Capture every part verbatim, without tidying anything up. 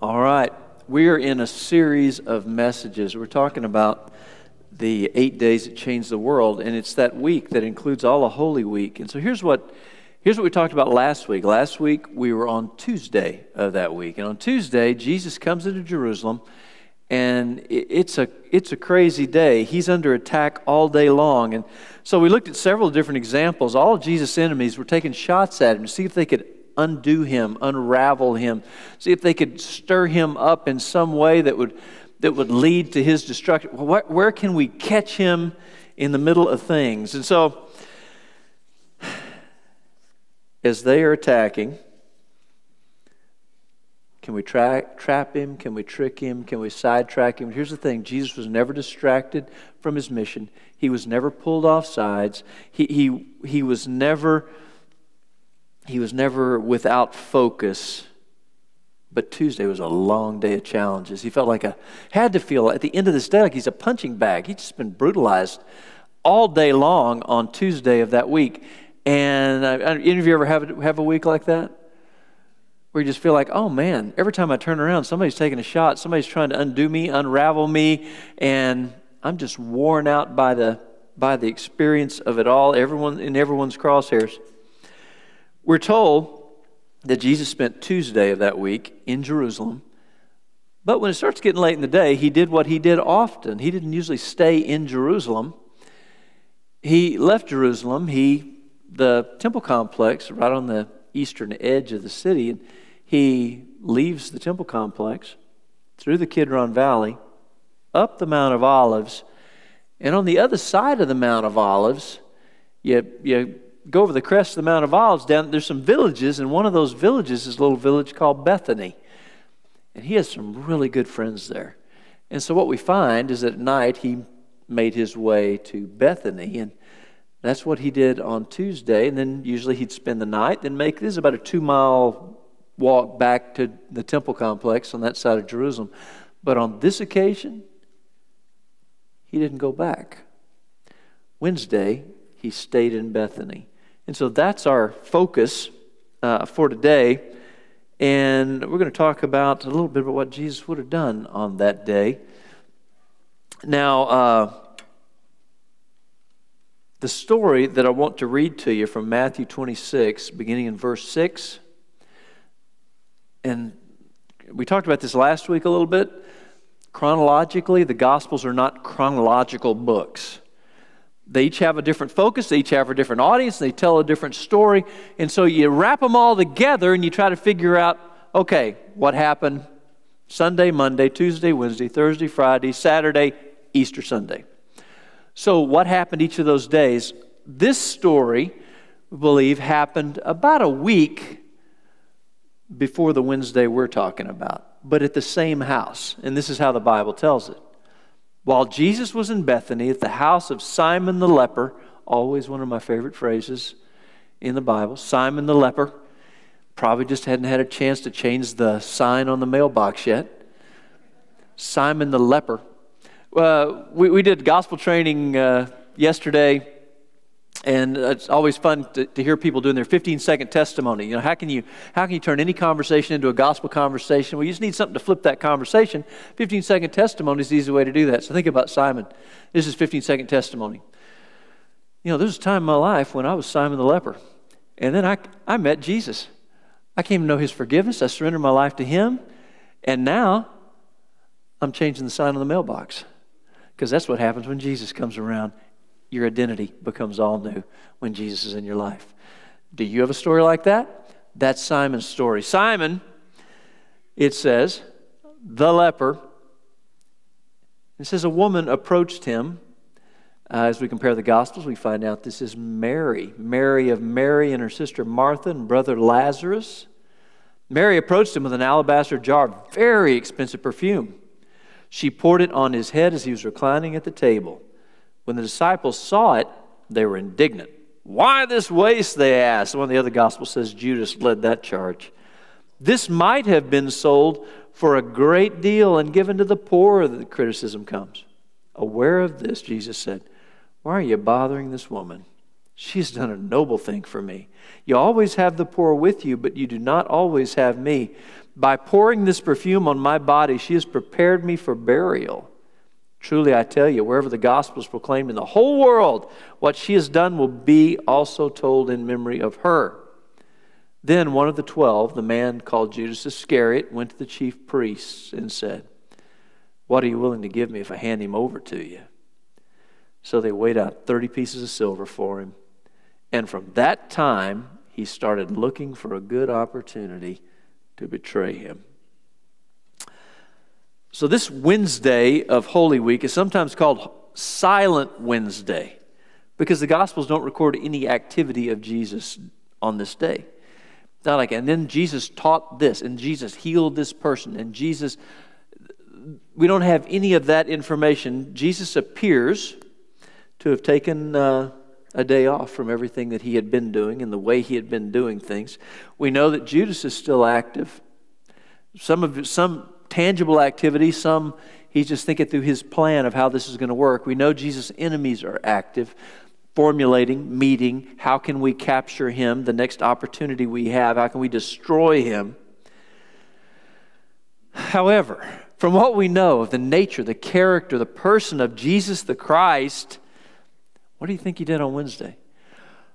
All right, we are in a series of messages. We're talking about the eight days that changed the world, and it's that week that includes all of Holy Week. And so here's what here's what we talked about last week. Last week, we were on Tuesday of that week, and on Tuesday, Jesus comes into Jerusalem, and it's a it's a crazy day. He's under attack all day long, and so we looked at several different examples. All of Jesus' enemies were taking shots at him to see if they could undo him, unravel him, see if they could stir him up in some way that would that would lead to his destruction. Where, where can we catch him in the middle of things? And so, as they are attacking, can we tra- trap him? Can we trick him? Can we sidetrack him? Here's the thing. Jesus was never distracted from his mission. He was never pulled off sides. He, he, he was never... He was never without focus, but Tuesday was a long day of challenges. He felt like a, had to feel at the end of this day like he's a punching bag. He's just been brutalized all day long on Tuesday of that week. And uh, any of you ever have a, have a week like that? Where you just feel like, oh man, every time I turn around, somebody's taking a shot, somebody's trying to undo me, unravel me, and I'm just worn out by the, by the experience of it all, everyone in everyone's crosshairs. We're told that Jesus spent Tuesday of that week in Jerusalem, but when it starts getting late in the day, he did what he did often. He didn't usually stay in Jerusalem. He left Jerusalem, he, the temple complex right on the eastern edge of the city, and he leaves the temple complex through the Kidron Valley, up the Mount of Olives, and on the other side of the Mount of Olives, you, you go over the crest of the Mount of Olives, down there's some villages, and one of those villages is a little village called Bethany. And he has some really good friends there. And so what we find is that at night he made his way to Bethany, and that's what he did on Tuesday, and then usually he'd spend the night, then make this is about a two-mile walk back to the temple complex on that side of Jerusalem. But on this occasion, he didn't go back. Wednesday, he stayed in Bethany. And so that's our focus uh, for today. And we're going to talk about a little bit about what Jesus would have done on that day. Now, uh, the story that I want to read to you from Matthew twenty-six, beginning in verse six. And we talked about this last week a little bit. Chronologically, the Gospels are not chronological books. They each have a different focus, they each have a different audience, they tell a different story, and so you wrap them all together and you try to figure out, okay, what happened Sunday, Monday, Tuesday, Wednesday, Thursday, Friday, Saturday, Easter Sunday. So what happened each of those days? This story, we believe, happened about a week before the Wednesday we're talking about, but at the same house, and this is how the Bible tells it. While Jesus was in Bethany at the house of Simon the leper, always one of my favorite phrases in the Bible, Simon the leper, probably just hadn't had a chance to change the sign on the mailbox yet. Simon the leper. Uh, we, we did gospel training uh, yesterday, and it's always fun to, to hear people doing their fifteen-second testimony. You know, how can you how can you turn any conversation into a gospel conversation? Well, you just need something to flip that conversation. fifteen-second testimony is the easy way to do that. So think about Simon. This is fifteen-second testimony. You know, there was a time in my life when I was Simon the leper, and then I, I met Jesus. I came to know his forgiveness. I surrendered my life to him, and now I'm changing the sign on the mailbox, because that's what happens when Jesus comes around. Your identity becomes all new when Jesus is in your life. Do you have a story like that? That's Simon's story. Simon, it says, the leper. It says a woman approached him. Uh, as we compare the Gospels, we find out this is Mary. Mary of Mary and her sister Martha and brother Lazarus. Mary approached him with an alabaster jar of very expensive perfume. She poured it on his head as he was reclining at the table. When the disciples saw it, they were indignant. Why this waste, they asked. One of the other Gospels says Judas led that charge. This might have been sold for a great deal and given to the poor, the criticism comes. Aware of this, Jesus said, why are you bothering this woman? She's done a noble thing for me. You always have the poor with you, but you do not always have me. By pouring this perfume on my body, she has prepared me for burial. Truly, I tell you, wherever the gospel is proclaimed in the whole world, what she has done will be also told in memory of her. Then one of the twelve, the man called Judas Iscariot, went to the chief priests and said, "What are you willing to give me if I hand him over to you?" So they weighed out thirty pieces of silver for him. And from that time, he started looking for a good opportunity to betray him. So this Wednesday of Holy Week is sometimes called Silent Wednesday because the Gospels don't record any activity of Jesus on this day. It's not like, and then Jesus taught this, and Jesus healed this person, and Jesus, we don't have any of that information. Jesus appears to have taken uh, a day off from everything that he had been doing and the way he had been doing things. We know that Judas is still active. Some of some tangible activity, some he's just thinking through his plan of how this is going to work. We know Jesus' enemies are active, formulating, meeting, how can we capture him, the next opportunity we have, how can we destroy him. However, from what we know of the nature, the character, the person of Jesus the Christ, what do you think he did on Wednesday?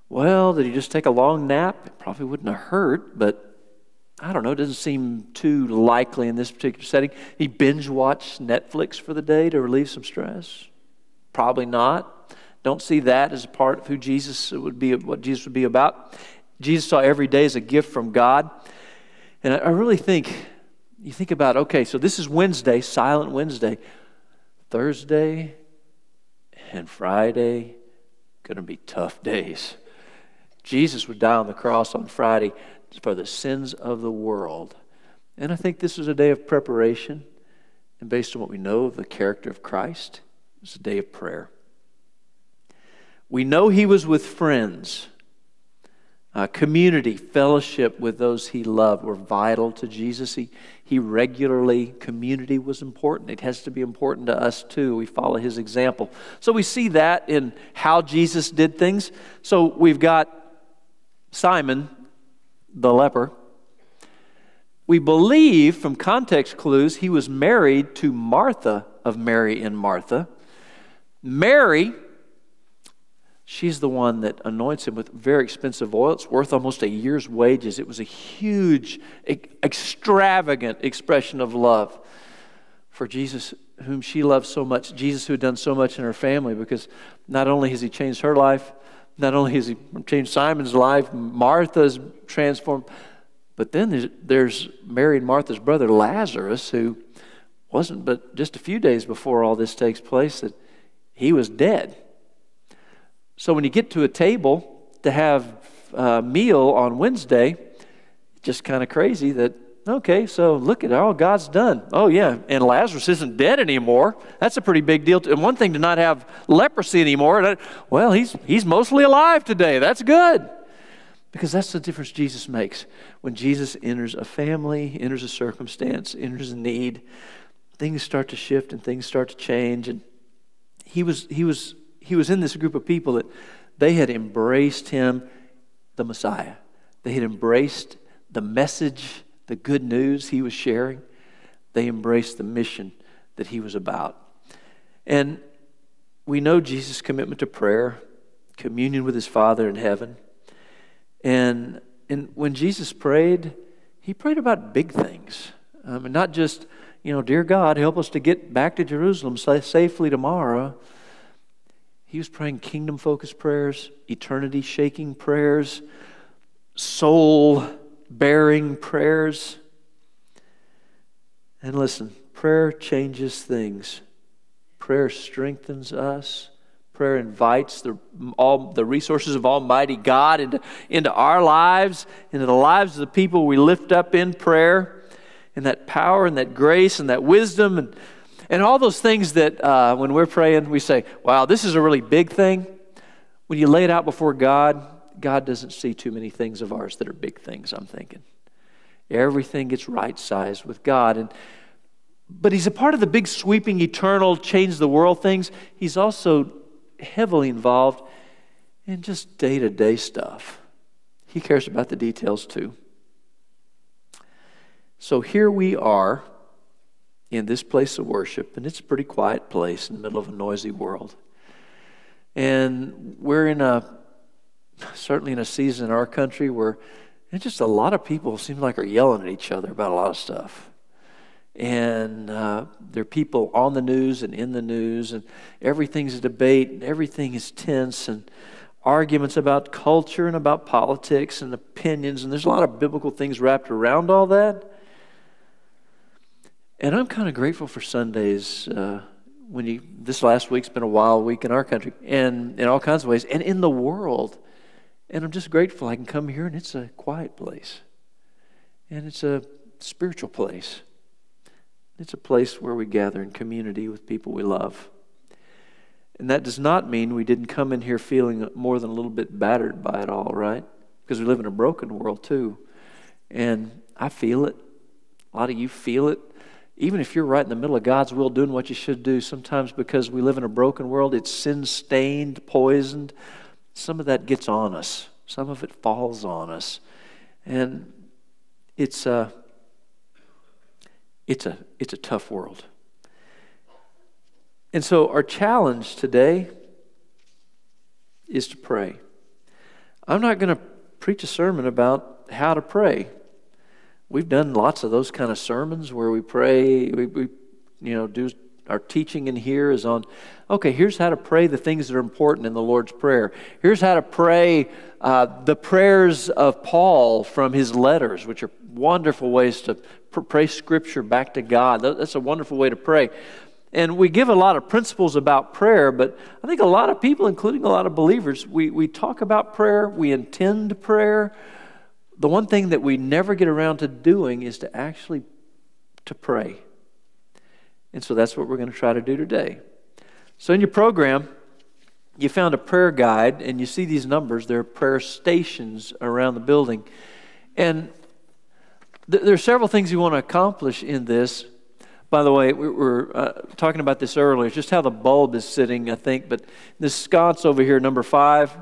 Well, did he just take a long nap? It probably wouldn't have hurt, but I don't know. It doesn't seem too likely in this particular setting. He binge-watched Netflix for the day to relieve some stress? Probably not. Don't see that as a part of who Jesus would be, what Jesus would be about. Jesus saw every day as a gift from God. And I really think, you think about, okay, so this is Wednesday, Silent Wednesday. Thursday and Friday, going to be tough days. Jesus would die on the cross on Friday for the sins of the world. And I think this is a day of preparation. And based on what we know of the character of Christ, it's a day of prayer. We know he was with friends. Uh, community, fellowship with those he loved were vital to Jesus. He, he regularly, community was important. It has to be important to us too. We follow his example. So we see that in how Jesus did things. So we've got Simon the leper. We believe from context clues he was married to Martha of Mary and Martha. Mary, she's the one that anoints him with very expensive oil. It's worth almost a year's wages. It was a huge, extravagant expression of love for Jesus, whom she loved so much, Jesus who had done so much in her family, because not only has he changed her life, not only has he changed Simon's life, Martha's transformed, but then there's, there's Mary and Martha's brother, Lazarus, who wasn't but just a few days before all this takes place, that he was dead. So when you get to a table to have a meal on Wednesday, just kind of crazy that, okay, so look at all God's done. Oh, yeah, and Lazarus isn't dead anymore. That's a pretty big deal. And one thing to not have leprosy anymore. Well, he's, he's mostly alive today. That's good. Because that's the difference Jesus makes. When Jesus enters a family, enters a circumstance, enters a need, things start to shift and things start to change. And he was... He was He was in this group of people that they had embraced him, the Messiah. They had embraced the message, the good news he was sharing. They embraced the mission that he was about. And we know Jesus' commitment to prayer, communion with his Father in heaven. And, and when Jesus prayed, he prayed about big things. Um, and not just, you know, dear God, help us to get back to Jerusalem safely tomorrow. He was praying kingdom-focused prayers, eternity-shaking prayers, soul-bearing prayers. And listen, prayer changes things. Prayer strengthens us. Prayer invites the, all, the resources of Almighty God into, into our lives, into the lives of the people we lift up in prayer, and that power and that grace and that wisdom and And all those things that uh, when we're praying, we say, wow, this is a really big thing. When you lay it out before God, God doesn't see too many things of ours that are big things, I'm thinking. Everything gets right-sized with God. And, but he's a part of the big, sweeping, eternal, change-the-world things. He's also heavily involved in just day-to-day stuff. He cares about the details, too. So here we are in this place of worship, and it's a pretty quiet place in the middle of a noisy world. And we're in a, certainly in a season in our country where it's just a lot of people seem like are yelling at each other about a lot of stuff. And uh, there are people on the news and in the news, and everything's a debate, and everything is tense, and arguments about culture and about politics and opinions, and there's a lot of biblical things wrapped around all that. And I'm kind of grateful for Sundays. Uh, when you this last week's been a wild week in our country, and in all kinds of ways, and in the world. And I'm just grateful I can come here, and it's a quiet place, and it's a spiritual place. It's a place where we gather in community with people we love. And that does not mean we didn't come in here feeling more than a little bit battered by it all, right? Because we live in a broken world too. And I feel it. A lot of you feel it. Even if you're right in the middle of God's will doing what you should do, sometimes because we live in a broken world, it's sin-stained, poisoned. Some of that gets on us. Some of it falls on us. And it's a... Uh, It's a, it's a tough world. And so our challenge today is to pray. I'm not going to preach a sermon about how to pray. We've done lots of those kind of sermons where we pray, we, we you know, do our teaching in here is on, okay, here's how to pray the things that are important in the Lord's Prayer. Here's how to pray uh, the prayers of Paul from his letters, which are wonderful ways to pray Scripture back to God. That's a wonderful way to pray. And we give a lot of principles about prayer, but I think a lot of people, including a lot of believers, we, we talk about prayer, we intend prayer. The one thing that we never get around to doing is to actually to pray. And so that's what we're going to try to do today. So in your program, you found a prayer guide, and you see these numbers. There are prayer stations around the building. And there are several things you want to accomplish in this. By the way, we were uh, talking about this earlier, just how the bulb is sitting, I think. But this sconce over here, number five,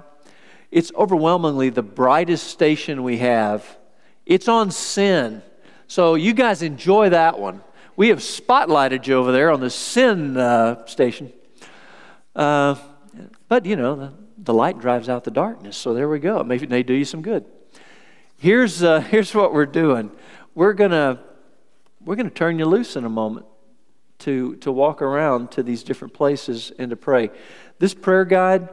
it's overwhelmingly the brightest station we have. It's on sin. So you guys enjoy that one. We have spotlighted you over there on the sin uh, station. Uh, but, you know, the, the light drives out the darkness. So there we go. Maybe they do you some good. Here's, uh, here's what we're doing. We're gonna we're gonna turn you loose in a moment to to walk around to these different places and to pray. This prayer guide,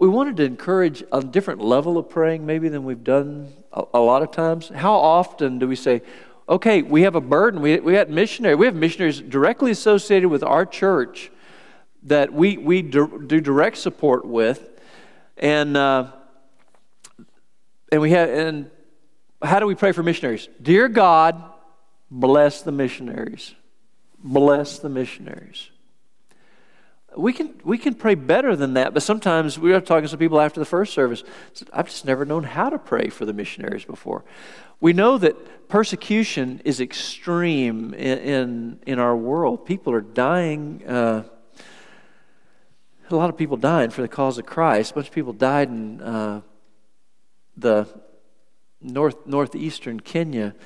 we wanted to encourage a different level of praying maybe than we've done a, a lot of times. How often do we say, okay, we have a burden, we we had missionary, we have missionaries directly associated with our church that we we do, do direct support with, and uh, and we have and. How do we pray for missionaries? Dear God, bless the missionaries. Bless the missionaries. We can, we can pray better than that, but sometimes we are talking to some people after the first service. I've just never known how to pray for the missionaries before. We know that persecution is extreme in, in, in our world. People are dying. Uh, a lot of people died for the cause of Christ. A bunch of people died in uh, the... North northeastern Kenya,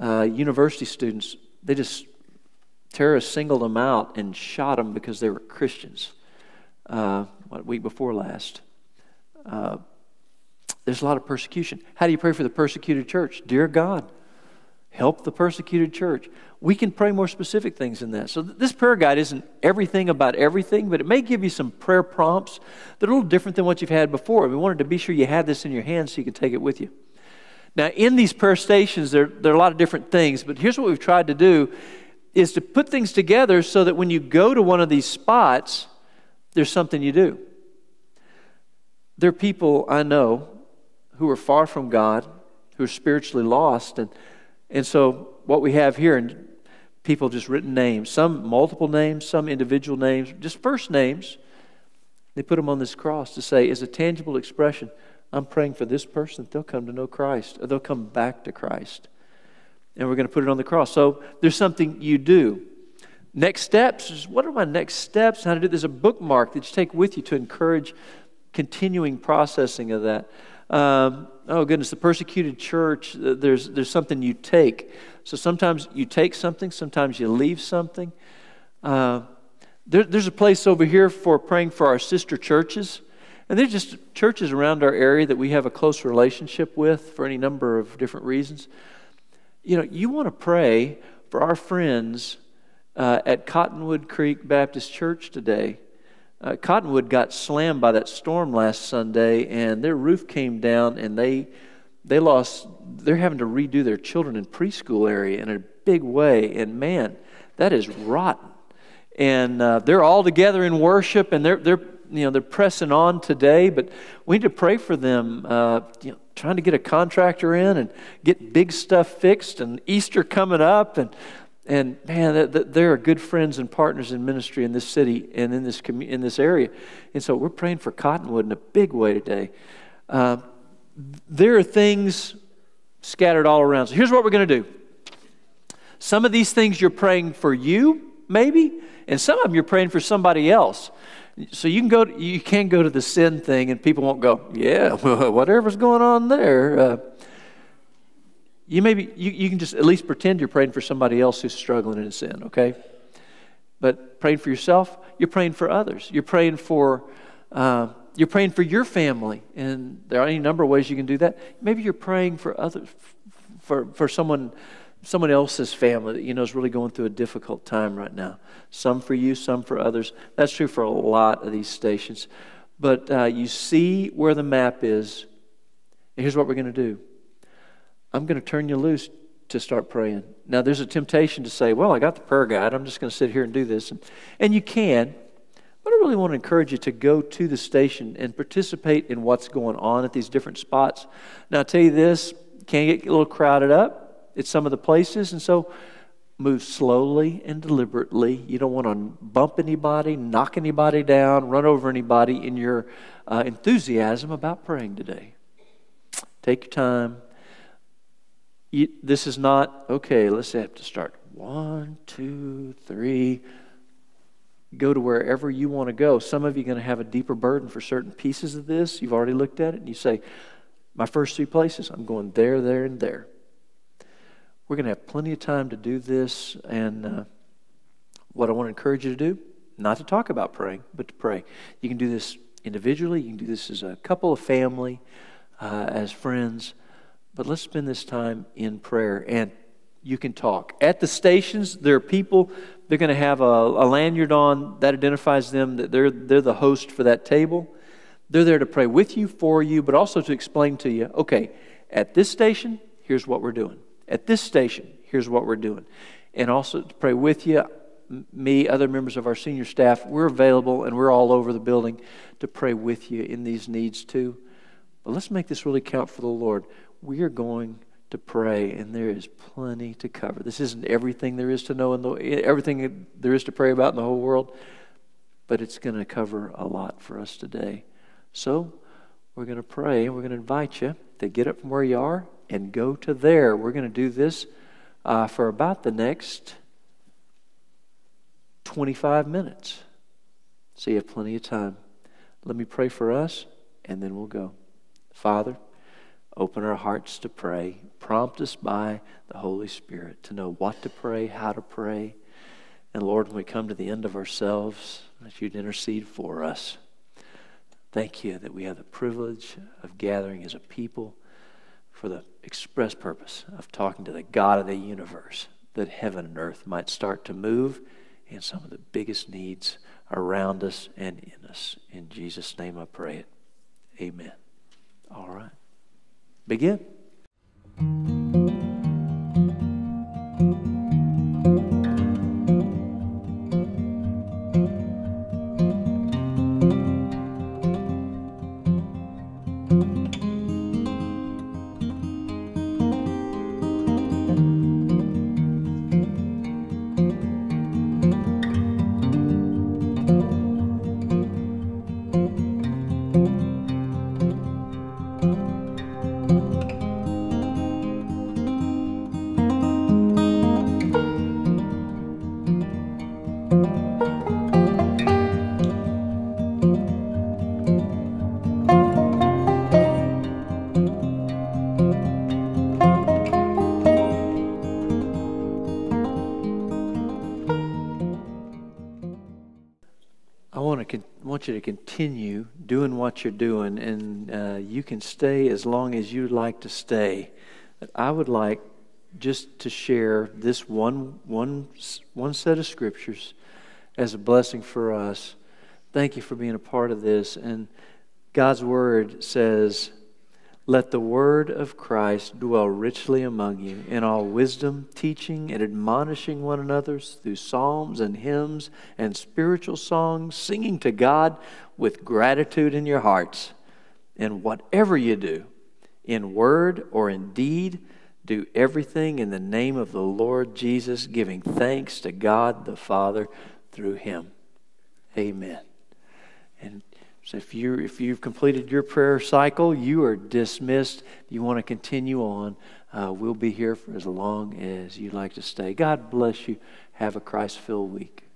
uh, university students, they just, terrorists singled them out and shot them because they were Christians. Uh, what, week before last. Uh, there's a lot of persecution. How do you pray for the persecuted church? Dear God, help the persecuted church. We can pray more specific things than that. So th this prayer guide isn't everything about everything, but it may give you some prayer prompts that are a little different than what you've had before. We wanted to be sure you had this in your hand so you could take it with you. Now, in these prayer stations, there, there are a lot of different things, but here's what we've tried to do is to put things together so that when you go to one of these spots, there's something you do. There are people I know who are far from God, who are spiritually lost, and, and so what we have here, and people just written names, some multiple names, some individual names, just first names. They put them on this cross to say, as a tangible expression, I'm praying for this person that they'll come to know Christ, or they'll come back to Christ. And we're going to put it on the cross. So there's something you do. Next steps is, what are my next steps? How to do? There's a bookmark that you take with you to encourage continuing processing of that. Uh, oh, goodness, the persecuted church, there's, there's something you take. So sometimes you take something, sometimes you leave something. Uh, there, there's a place over here for praying for our sister churches. And there's just churches around our area that we have a close relationship with for any number of different reasons. You know, you want to pray for our friends uh, at Cottonwood Creek Baptist Church today. Uh, Cottonwood got slammed by that storm last Sunday, and their roof came down, and they they lost. They're having to redo their children in preschool area in a big way, and man, that is rotten. And uh, they're all together in worship, and they're they're you know they're pressing on today. But we need to pray for them. Uh, you know, trying to get a contractor in and get big stuff fixed, and Easter coming up, and. And man, there are good friends and partners in ministry in this city and in this commu in this area, and so we're praying for Cottonwood in a big way today. Uh, there are things scattered all around. So here's what we're going to do. Some of these things you're praying for you, maybe, and some of them you're praying for somebody else. So you can go. To, you can go to the sin thing, and people won't go. Yeah, whatever's going on there. Uh, You maybe you, you can just at least pretend you're praying for somebody else who's struggling in sin, okay? But praying for yourself, you're praying for others. You're praying for uh, you're praying for your family, and there are any number of ways you can do that. Maybe you're praying for others, for for someone someone else's family that you know is really going through a difficult time right now. Some for you, some for others. That's true for a lot of these stations. But uh, you see where the map is, and here's what we're going to do. I'm going to turn you loose to start praying. Now, there's a temptation to say, well, I got the prayer guide. I'm just going to sit here and do this. And, and you can, but I really want to encourage you to go to the station and participate in what's going on at these different spots. Now, I'll tell you this, can get a little crowded up at some of the places, and so move slowly and deliberately. You don't want to bump anybody, knock anybody down, run over anybody in your uh, enthusiasm about praying today. Take your time. You, this is not, okay, let's have to start. One, two, three. Go to wherever you want to go. Some of you are going to have a deeper burden for certain pieces of this. You've already looked at it, and you say, my first three places, I'm going there, there, and there. We're going to have plenty of time to do this, and uh, what I want to encourage you to do, not to talk about praying, but to pray. You can do this individually. You can do this as a couple, of family, uh, as friends. But let's spend this time in prayer, and you can talk. At the stations, there are people, they're going to have a, a lanyard on that identifies them, that they're, they're the host for that table. They're there to pray with you, for you, but also to explain to you, okay, at this station, here's what we're doing. At this station, here's what we're doing. And also to pray with you, me, other members of our senior staff, we're available, and we're all over the building to pray with you in these needs too. But let's make this really count for the Lord. We are going to pray, and there is plenty to cover. This isn't everything there is to know, in the, everything there is to pray about in the whole world, but it's going to cover a lot for us today. So we're going to pray, and we're going to invite you to get up from where you are and go to there. We're going to do this uh, for about the next twenty-five minutes. So you have plenty of time. Let me pray for us, and then we'll go. Father, open our hearts to pray. Prompt us by the Holy Spirit to know what to pray, how to pray. And Lord, when we come to the end of ourselves, that you'd intercede for us. Thank you that we have the privilege of gathering as a people for the express purpose of talking to the God of the universe, that heaven and earth might start to move in some of the biggest needs around us and in us. In Jesus' name I pray it. Amen. All right. Begin. to want you to continue doing what you're doing, and uh, you can stay as long as you'd like to stay. But I would like just to share this one, one, one set of scriptures as a blessing for us. Thank you for being a part of this. And God's Word says, "Let the word of Christ dwell richly among you, in all wisdom, teaching and admonishing one another through psalms and hymns and spiritual songs, singing to God with gratitude in your hearts. And whatever you do, in word or in deed, do everything in the name of the Lord Jesus, giving thanks to God the Father through Him." Amen. And so if, you, if you've completed your prayer cycle, you are dismissed. If you want to continue on, uh, we'll be here for as long as you'd like to stay. God bless you. Have a Christ-filled week.